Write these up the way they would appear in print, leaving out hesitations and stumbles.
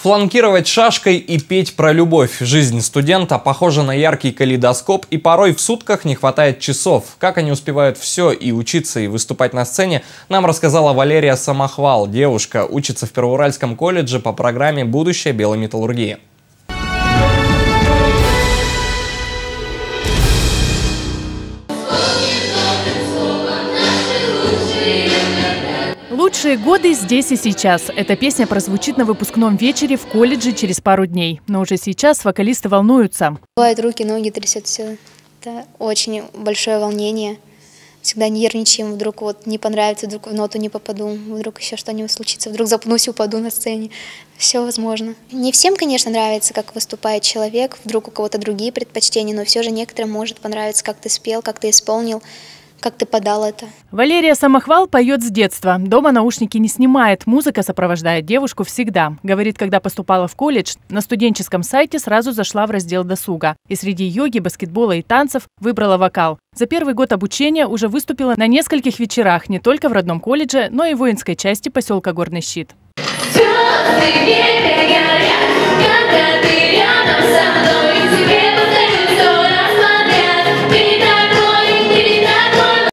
Фланкировать шашкой и петь про любовь. Жизнь студента похожа на яркий калейдоскоп, и порой в сутках не хватает часов. Как они успевают все и учиться, и выступать на сцене, нам рассказала Валерия Самохвал. Девушка учится в Первоуральском колледже по программе «Будущее белой металлургии». «Лучшие годы здесь и сейчас». Эта песня прозвучит на выпускном вечере в колледже через пару дней. Но уже сейчас вокалисты волнуются. Бывают руки, ноги трясутся. Это очень большое волнение. Всегда нервничаем. Вдруг вот не понравится, вдруг в ноту не попаду, вдруг еще что-нибудь случится, вдруг запнусь и упаду на сцене. Все возможно. Не всем, конечно, нравится, как выступает человек. Вдруг у кого-то другие предпочтения, но все же некоторым может понравиться, как ты спел, как ты исполнил. Как ты подал это? Валерия Самохвал поет с детства. Дома наушники не снимает. Музыка сопровождает девушку всегда. Говорит, когда поступала в колледж, на студенческом сайте сразу зашла в раздел досуга. И среди йоги, баскетбола и танцев выбрала вокал. За первый год обучения уже выступила на нескольких вечерах не только в родном колледже, но и в воинской части поселка Горный Щит.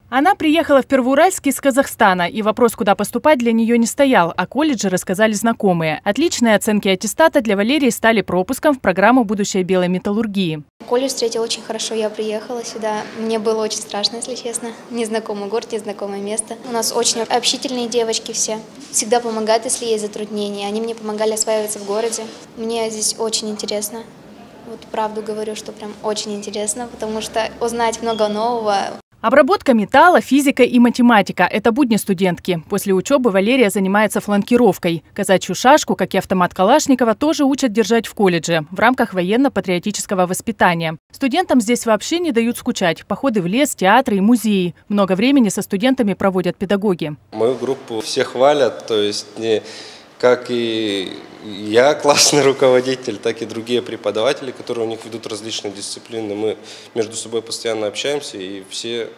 Она приехала в Первоуральск из Казахстана, и вопрос, куда поступать, для нее не стоял, а колледжи рассказали знакомые. Отличные оценки аттестата для Валерии стали пропуском в программу «Будущее белой металлургии». Колледж встретил очень хорошо, я приехала сюда. Мне было очень страшно, если честно. Незнакомый город, незнакомое место. У нас очень общительные девочки все. Всегда помогают, если есть затруднения. Они мне помогали осваиваться в городе. Мне здесь очень интересно. Вот правду говорю, что прям очень интересно, потому что узнать много нового. Обработка металла, физика и математика – это будни студентки. После учебы Валерия занимается фланкировкой. Казачью шашку, как и автомат Калашникова, тоже учат держать в колледже в рамках военно-патриотического воспитания. Студентам здесь вообще не дают скучать. Походы в лес, театры и музеи. Много времени со студентами проводят педагоги. Мою группу все хвалят, то есть как и я классный руководитель, так и другие преподаватели, которые у них ведут различные дисциплины. Мы между собой постоянно общаемся, и все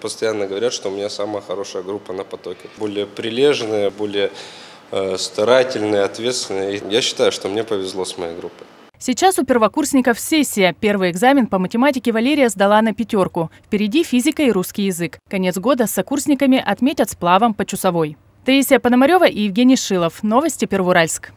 постоянно говорят, что у меня самая хорошая группа на потоке. Более прилежная, более старательная, ответственная. Я считаю, что мне повезло с моей группой. Сейчас у первокурсников сессия. Первый экзамен по математике Валерия сдала на 5. Впереди физика и русский язык. Конец года с сокурсниками отметят сплавом по Чусовой. Таисия Пономарева и Евгений Шилов. Новости Первоуральск.